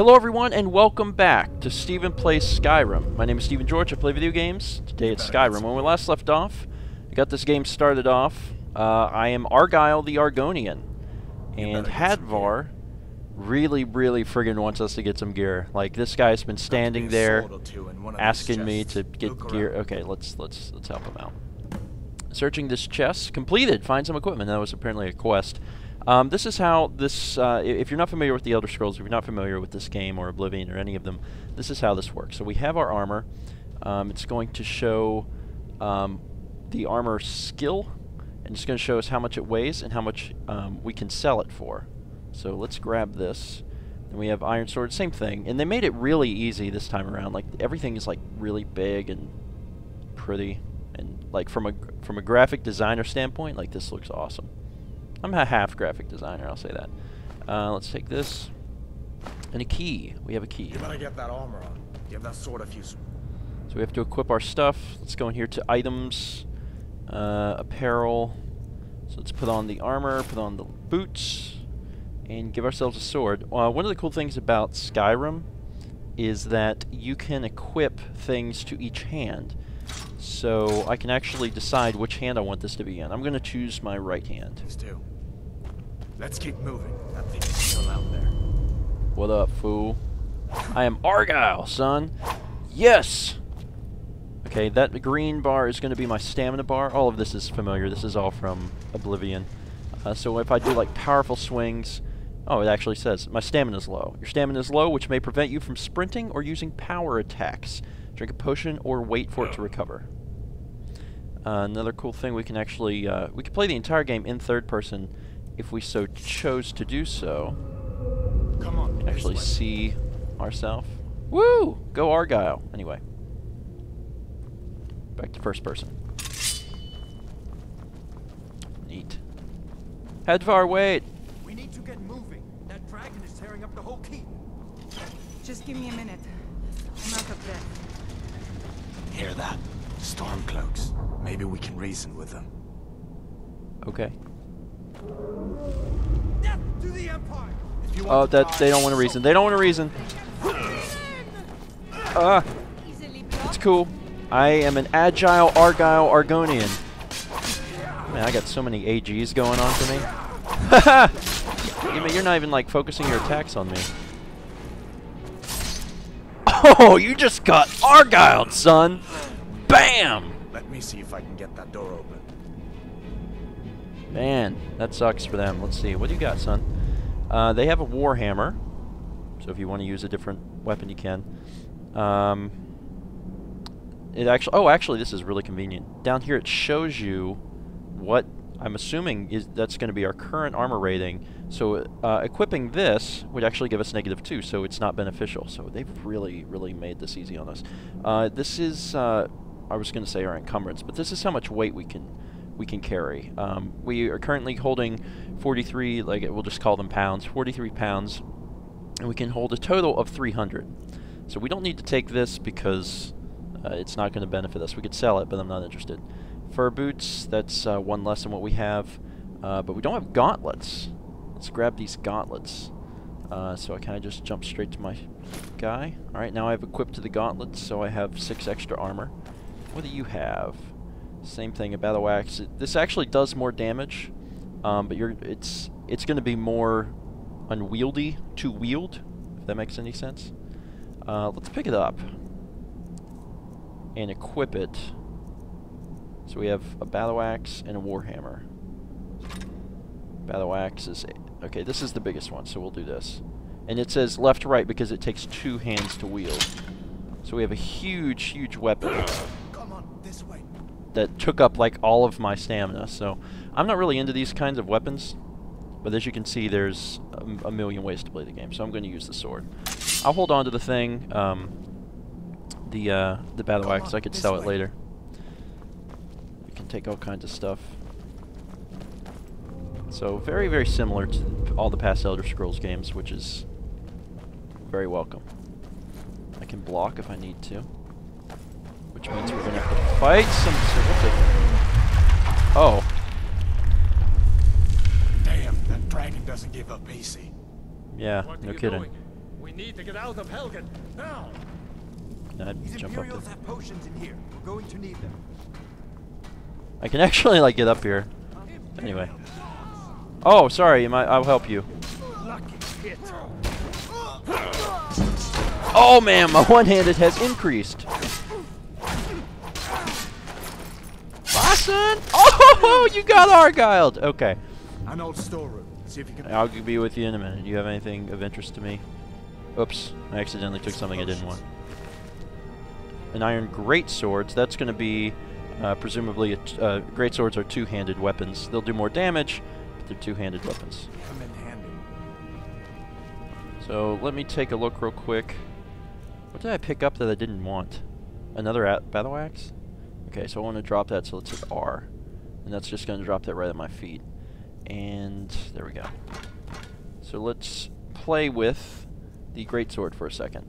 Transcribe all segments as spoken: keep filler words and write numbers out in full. Hello everyone and welcome back to Stephen Plays Skyrim. My name is Stephen George, I play video games. Today it's Skyrim. When we last left off, I got this game started off. Uh, I am Argyle the Argonian. And Hadvar really, really friggin' wants us to get some gear. Like, this guy's been standing there asking me to get gear. Okay, let's let's let's help him out. Searching this chest. Completed. Find some equipment. That was apparently a quest. Um, this is how this, uh, if you're not familiar with the Elder Scrolls, if you're not familiar with this game or Oblivion or any of them, this is how this works. So we have our armor. Um, it's going to show um, the armor skill, and it's going to show us how much it weighs and how much um, we can sell it for. So let's grab this. And we have Iron Sword, same thing. And they made it really easy this time around. Like, everything is like really big and pretty, and like from a from a graphic designer standpoint, like this looks awesome. I'm a half graphic designer, I'll say that. Uh, let's take this. And a key. We have a key. You better get that armor on. Give that sword a few. So we have to equip our stuff. Let's go in here to items, uh, apparel. So let's put on the armor, put on the boots, and give ourselves a sword. Uh, one of the cool things about Skyrim is that you can equip things to each hand. So I can actually decide which hand I want this to be in. I'm going to choose my right hand. Let's do. Let's keep moving. That thing's still out there. What up, fool? I am Argyle, son. Yes! Okay, that green bar is going to be my stamina bar. All of this is familiar. This is all from Oblivion. Uh, so if I do, like, powerful swings... Oh, it actually says, my stamina's low. Your stamina's low, which may prevent you from sprinting or using power attacks. Drink a potion or wait for it to recover. Uh, another cool thing, we can actually uh, we can play the entire game in third person if we so chose to do so. Come on, we can actually see ourselves. Woo! Go Argyle. Anyway, back to first person. Neat. Hadvar, wait. We need to get moving. That dragon is tearing up the whole keep. Just give me a minute. I'm out of there. Hear that? Stormcloaks. Maybe we can reason with them. Okay. Death to the Empire! If you want oh, that they don't want to reason. They don't want to reason. Ah, it's cool. I am an agile Argyle Argonian. Man, I got so many A Gs going on for me. Haha! You're not even like focusing your attacks on me. Oh, you just got Argyled, son! Bam! Let me see if I can get that door open. Man, that sucks for them. Let's see. What do you got, son? Uh, they have a warhammer. So if you want to use a different weapon, you can. Um, it actually... Oh, actually, this is really convenient. Down here, it shows you what... I'm assuming is that's going to be our current armor rating, so uh, equipping this would actually give us negative two, so it's not beneficial. So they've really, really made this easy on us. Uh, this is, uh, I was going to say our encumbrance, but this is how much weight we can we can carry. Um, we are currently holding forty-three, like we'll just call them pounds, forty-three pounds, and we can hold a total of three hundred. So we don't need to take this because uh, it's not going to benefit us. We could sell it, but I'm not interested. Fur boots, that's uh, one less than what we have, uh, but we don't have gauntlets. Let's grab these gauntlets. Uh, so I kind of just jump straight to my guy. Alright, now I've equipped the gauntlets, so I have six extra armor. What do you have? Same thing, a battle axe. It, this actually does more damage, um, but you're, it's, it's going to be more unwieldy to wield, if that makes any sense. Uh, let's pick it up and equip it. So we have a battle axe and a warhammer. Battle axe is... Okay, this is the biggest one, so we'll do this. And it says left to right because it takes two hands to wield. So we have a huge, huge weapon. Come on, this way. That took up, like, all of my stamina, so... I'm not really into these kinds of weapons. But as you can see, there's a, a million ways to play the game, so I'm going to use the sword. I'll hold on to the thing, um... The, uh, the battle Come axe, on, I could sell way. it later. Take all kinds of stuff. So very, very similar to all the past Elder Scrolls games, which is very welcome. I can block if I need to, which means we're gonna have to fight some. Oh. Damn, that dragon doesn't give up easy. Yeah, no kidding. We need to get out of Helgen now. I'd These jump Imperials up there. Have potions in here. We're going to need them. I can actually like get up here. Anyway. Oh, sorry. My, I'll help you. Oh man, my one-handed has increased. Boston! Oh, you got Argyled. Okay. An old storeroom. See if you can. I'll be with you in a minute. Do you have anything of interest to me? Oops, I accidentally took something I didn't want. An iron greatsword. That's going to be uh, presumably a t uh, greatswords are two-handed weapons. They'll do more damage, but they're two-handed weapons. Come in handy. So let me take a look real quick. What did I pick up that I didn't want? Another a battle axe? Okay, so I want to drop that. So let's hit R, and that's just going to drop that right at my feet. And there we go. So let's play with the greatsword for a second.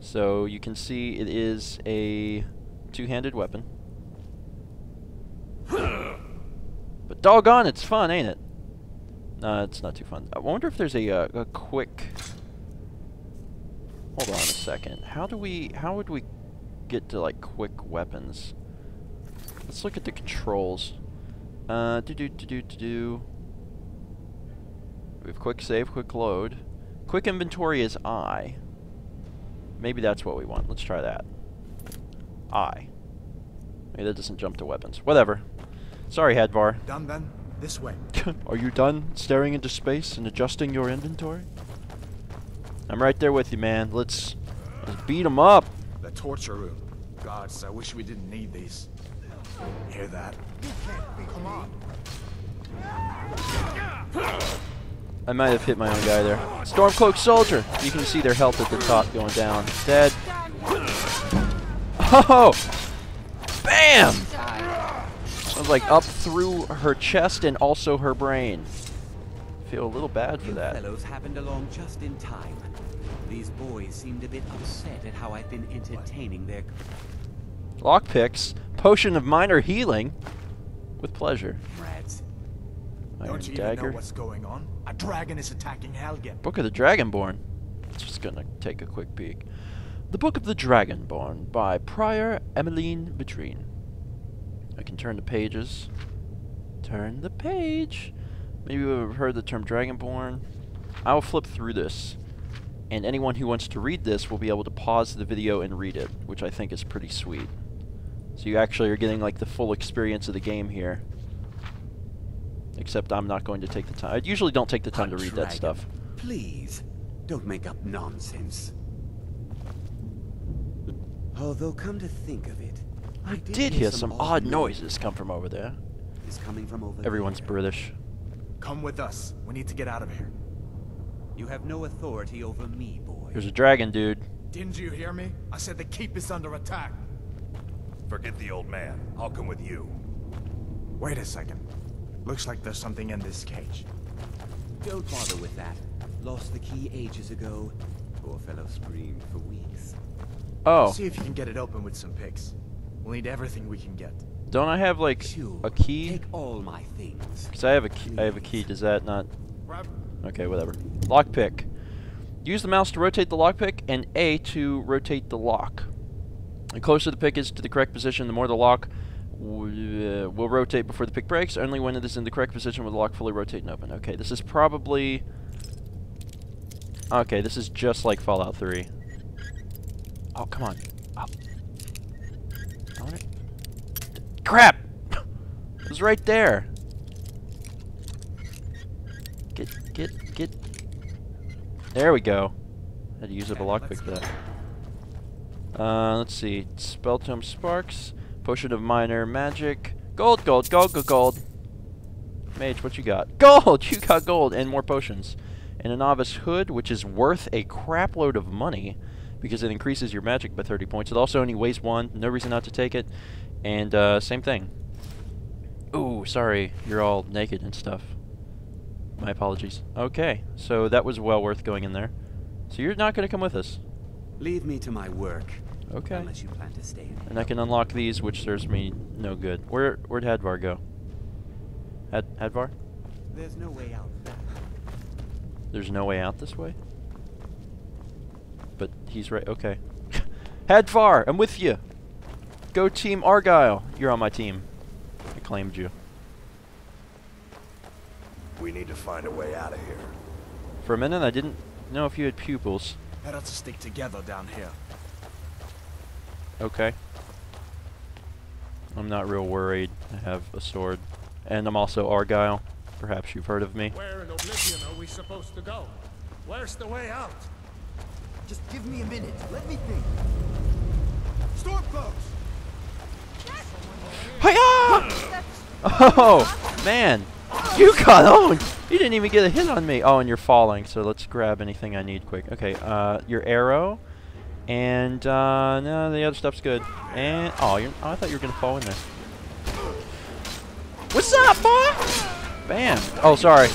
So you can see it is a two-handed weapon. But doggone, it's fun, ain't it? No, it's not too fun. I wonder if there's a, uh, a quick... Hold on a second. How do we... How would we get to, like, quick weapons? Let's look at the controls. Uh, do-do-do-do-do-do. We have quick save, quick load. Quick inventory is I. Maybe that's what we want. Let's try that. I. Maybe that doesn't jump to weapons. Whatever. Sorry, Hadvar. Done then. This way. Are you done staring into space and adjusting your inventory? I'm right there with you, man. Let's, let's beat them up. The torture room. Gods, I wish we didn't need these. Hear that? You can't be. Come on. I might have hit my own guy there. Stormcloak soldier! You can see their health at the top going down. Dead. Oh! Bam! I was like up through her chest and also her brain. Feel a little bad for that. You fellows happened along just in time. These boys seemed a bit upset at how I've been entertaining their lockpicks. Potion of minor healing. With pleasure. Rats. Don't you even know what's going on? A dragon is attacking Helgen. Book of the Dragonborn. Just gonna take a quick peek. The Book of the Dragonborn by Prior Emelene Madrine. I can turn the pages. Turn the page. Maybe you've heard the term Dragonborn. I will flip through this, and anyone who wants to read this will be able to pause the video and read it, which I think is pretty sweet. So you actually are getting like the full experience of the game here. Except I'm not going to take the time. I usually don't take the time to read that stuff. Please, don't make up nonsense. Although, come to think of it, I did hear some odd noises come from over there. Is coming from over there. Everyone's British. Come with us. We need to get out of here. You have no authority over me, boy. There's a dragon, dude. Didn't you hear me? I said the keep is under attack. Forget the old man. I'll come with you. Wait a second. Looks like there's something in this cage. Don't bother with that. Lost the key ages ago. Poor fellow screamed for weeks. Oh. See if you can get it open with some picks. We'll need everything we can get. Don't I have like a key? Take all my things. Cause I have a key. I have a key. Does that not? Okay, whatever. Lockpick. Use the mouse to rotate the lockpick and A to rotate the lock. The closer the pick is to the correct position, the more the lock Uh, will rotate before the pick breaks. Only when it is in the correct position will the lock fully rotate and open. Okay, this is probably... Okay, this is just like Fallout three. Oh, come on. Oh. I want it. Crap! It was right there. Get, get, get. There we go. Had to use up a lockpick for that. Uh, let's see. Spell Tome Sparks. Potion of minor magic. Gold, gold, gold, gold, gold. Mage, what you got? Gold! You got gold and more potions. And a novice hood, which is worth a crap load of money because it increases your magic by thirty points. It also only weighs one. No reason not to take it. And uh, same thing. Ooh, sorry. You're all naked and stuff. My apologies. Okay, so that was well worth going in there. So you're not going to come with us. Leave me to my work. Okay. Unless you plan to stay. And I can unlock these, which serves me no good. Where where'd Hadvar go? Had Hadvar? There's no way out. There's no way out this way? But he's right. Okay. Hadvar, I'm with you. Go team Argyle. You're on my team. I claimed you. We need to find a way out of here. For a minute, I didn't know if you had pupils. Better to stick together down here. Okay. I'm not real worried. I have a sword. And I'm also Argyle. Perhaps you've heard of me. Where in Oblivion are we supposed to go? Where's the way out? Just give me a minute. Let me think. Stormcloaks! Hi-ya! Oh, man. You got owned! You didn't even get a hit on me. Oh, and you're falling, so let's grab anything I need quick. Okay, uh, your arrow. And, uh, no, the other stuff's good. And, oh, you're, oh I thought you were going to fall in there. What's up, boy? Bam. Oh, sorry.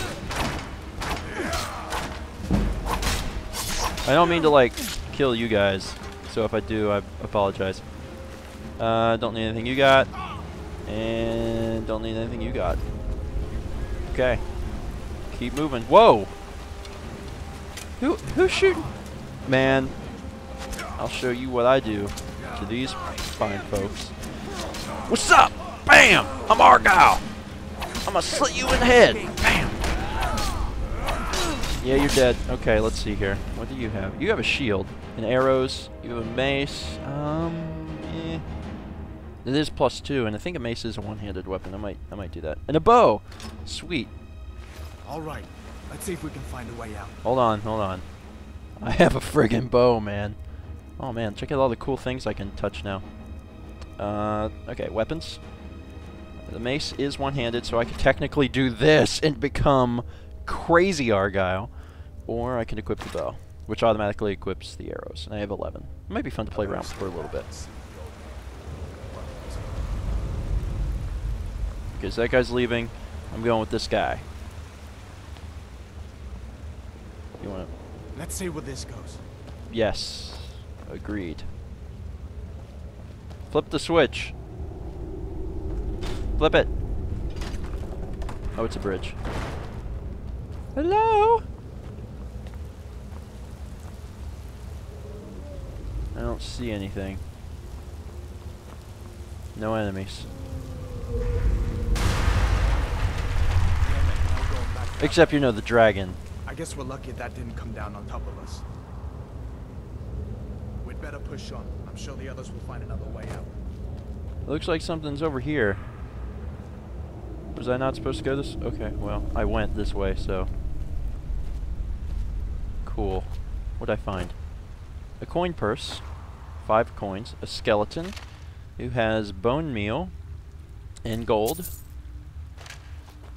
I don't mean to, like, kill you guys. So if I do, I apologize. Uh, don't need anything you got. And don't need anything you got. Okay. Keep moving. Whoa! Who, who's shooting? Man. I'll show you what I do to these fine folks. What's up? Bam! I'm Argyle! I'm gonna slit you in the head! Bam! Yeah, you're dead. Okay, let's see here. What do you have? You have a shield and arrows. You have a mace. Um, eh. It is plus two, and I think a mace is a one-handed weapon. I might, I might do that. And a bow! Sweet. All right. Let's see if we can find a way out. Hold on, hold on. I have a friggin' bow, man. Oh man, check out all the cool things I can touch now. Uh, okay, weapons. The mace is one-handed, so I could technically do this and become crazy Argyle. Or I can equip the bow, which automatically equips the arrows. And I have eleven. It might be fun to play around for a little bit. Okay, so that guy's leaving. I'm going with this guy. You wanna... Let's see where this goes. Yes. Agreed. Flip the switch. Flip it. Oh, it's a bridge. Hello? I don't see anything. No enemies. Except, you know, the dragon. I guess we're lucky that didn't come down on top of us. Better push on. I'm sure the others will find another way out. Looks like something's over here. Was I not supposed to go this? Okay, well, I went this way, so. Cool. What'd I find? A coin purse. Five coins. A skeleton who has bone meal and gold.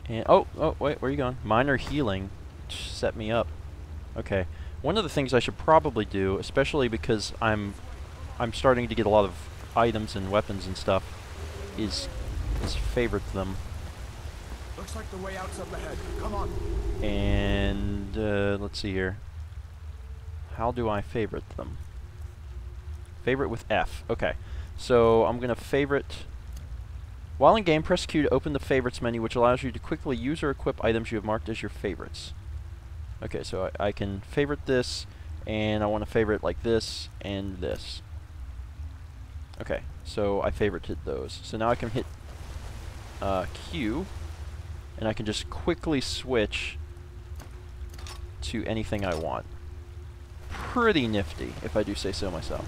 And oh, oh, wait, where are you going? Minor healing. Set me up. Okay. One of the things I should probably do, especially because I'm I'm starting to get a lot of items and weapons and stuff, is is favorite them. Looks like the way out's up ahead. Come on. And uh, let's see here. How do I favorite them? Favorite with F. Okay. So I'm gonna favorite. While in game, press Q to open the favorites menu, which allows you to quickly use or equip items you have marked as your favorites. Okay, so I, I can favorite this, and I want to favorite like this and this. Okay, so I favorited those. So now I can hit uh, Q, and I can just quickly switch to anything I want. Pretty nifty, if I do say so myself.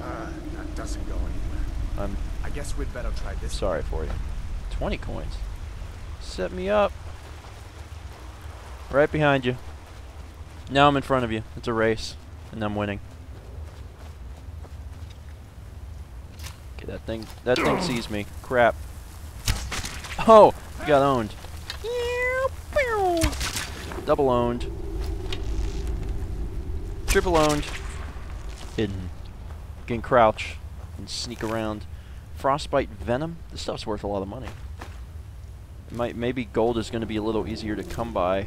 Uh, that doesn't go anywhere. I'm I guess we'd better try this. Sorry for you. twenty coins. Set me up. Right behind you. Now I'm in front of you. It's a race. And I'm winning. Okay, that thing that thing sees me. Crap. Oh! Got owned. Double owned. Triple owned. Hidden. You can crouch and sneak around. Frostbite venom? This stuff's worth a lot of money. It might maybe gold is gonna be a little easier to come by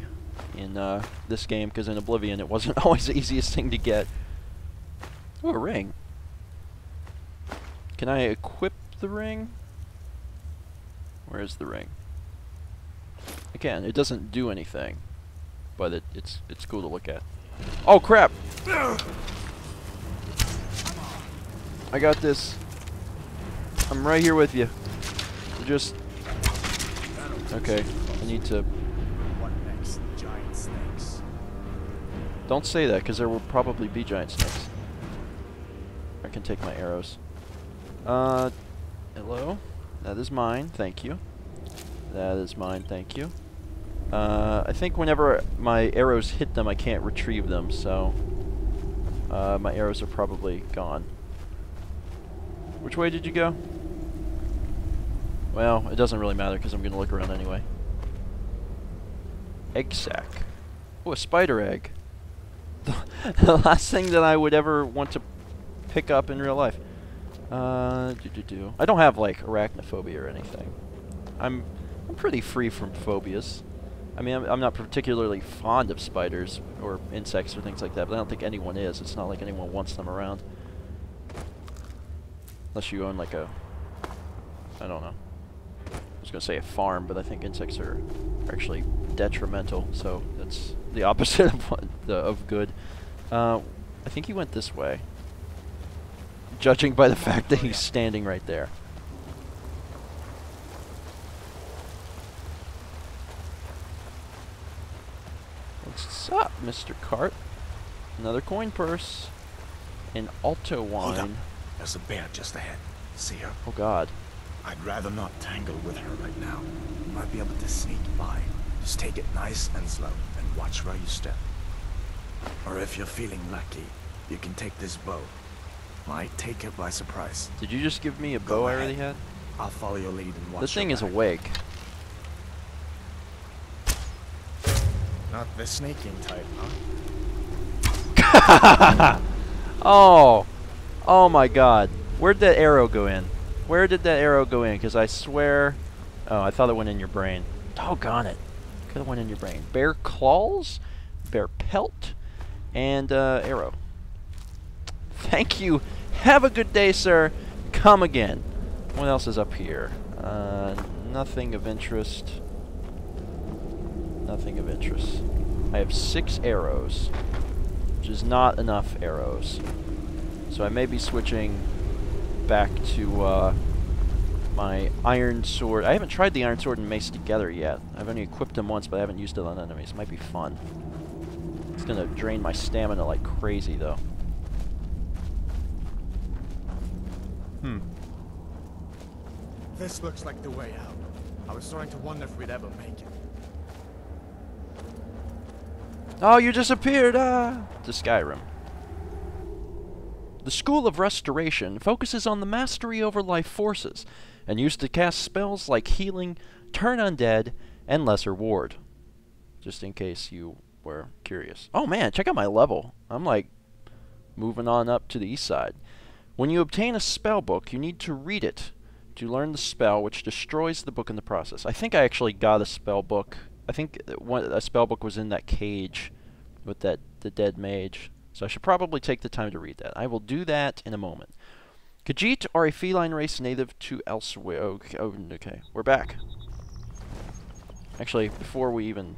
in uh, this game, because in Oblivion it wasn't always the easiest thing to get. Ooh, a ring. Can I equip the ring? Where is the ring? Again, it doesn't do anything. but it, it's it's cool to look at. Oh crap! I got this. I'm right here with you. We're just okay. I need to. What next? Giant snakes. Don't say that, because there will probably be giant snakes. I can take my arrows. Uh, hello. That is mine. Thank you. That is mine. Thank you. Uh, I think whenever my arrows hit them, I can't retrieve them, so uh, my arrows are probably gone. Which way did you go? Well, it doesn't really matter because I'm going to look around anyway. Egg sack. Oh, a spider egg. The last thing that I would ever want to pick up in real life. Uh, do do do. I don't have like arachnophobia or anything. I'm I'm pretty free from phobias. I mean, I'm, I'm not particularly fond of spiders or insects or things like that, but I don't think anyone is. It's not like anyone wants them around. Unless you own like a, I don't know. I was gonna say a farm, but I think insects are actually detrimental, so that's the opposite of one, the, of good. Uh, I think he went this way. Judging by the fact that he's standing right there. What's up, Mister Cart? Another coin purse. An Alto wine. Hold up. There's a bear just ahead. See her? Oh god. I'd rather not tangle with her right now. You might be able to sneak by. Just take it nice and slow and watch where you step. Or if you're feeling lucky, you can take this bow. Might take her by surprise. Did you just give me a bow I already had? I'll follow your lead and watch. This thing is awake. Not the sneaking type, huh? Oh! Oh my god. Where'd that arrow go in? Where did that arrow go in? Because I swear... Oh, I thought it went in your brain. Doggone it. Could have went in your brain. Bear claws, bear pelt, and uh, arrow. Thank you. Have a good day, sir. Come again. What else is up here? Uh, nothing of interest. Nothing of interest. I have six arrows, which is not enough arrows. So I may be switching back to uh, my iron sword. I haven't tried the iron sword and mace together yet. I've only equipped them once, but I haven't used it on enemies. It might be fun. It's going to drain my stamina like crazy, though. Hmm. This looks like the way out. I was starting to wonder if we'd ever make it. Oh, you disappeared! Ah! To Skyrim. The School of Restoration focuses on the mastery over life forces, and used to cast spells like healing, turn undead, and lesser ward. Just in case you were curious. Oh man, check out my level. I'm like moving on up to the east side. When you obtain a spell book, you need to read it to learn the spell, which destroys the book in the process. I think I actually got a spell book. I think one, a spell book was in that cage with that the dead mage, so I should probably take the time to read that. I will do that in a moment. Khajiit are a feline race native to elsewhere. Okay, oh, okay. We're back. Actually, before we even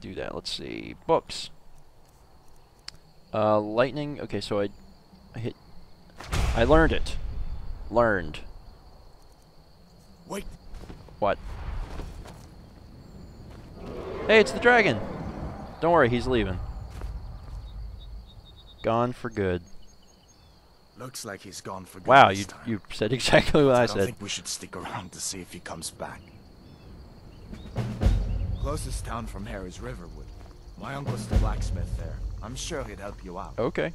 do that, let's see. Books. Uh, lightning. Okay, so I, I hit. I learned it. Learned. Wait. What? Hey, it's the dragon! Don't worry, he's leaving. Gone for good. Looks like he's gone for good. Wow, you time. You said exactly what I, I said. I think we should stick around to see if he comes back. Closest town from here is Riverwood. My uncle's the blacksmith there. I'm sure he'd help you out. Okay.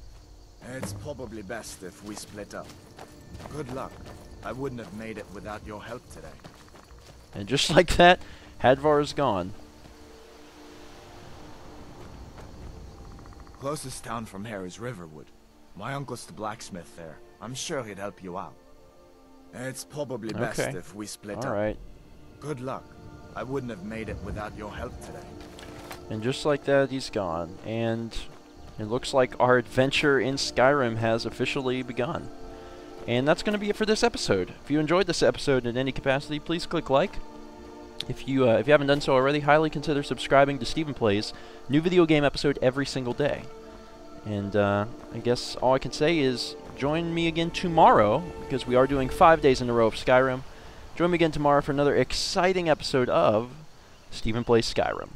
It's probably best if we split up. Good luck. I wouldn't have made it without your help today. And just like that, Hadvar is gone. Closest town from here is Riverwood. My uncle's the blacksmith there. I'm sure he'd help you out. It's probably best okay. if we split All up. Alright. Good luck. I wouldn't have made it without your help today. And just like that, he's gone. And it looks like our adventure in Skyrim has officially begun. And that's going to be it for this episode. If you enjoyed this episode in any capacity, please click like. If you, uh, if you haven't done so already, highly consider subscribing to Stephen Plays. New video game episode every single day. And uh, I guess all I can say is join me again tomorrow, because we are doing five days in a row of Skyrim. Join me again tomorrow for another exciting episode of Stephen Plays Skyrim.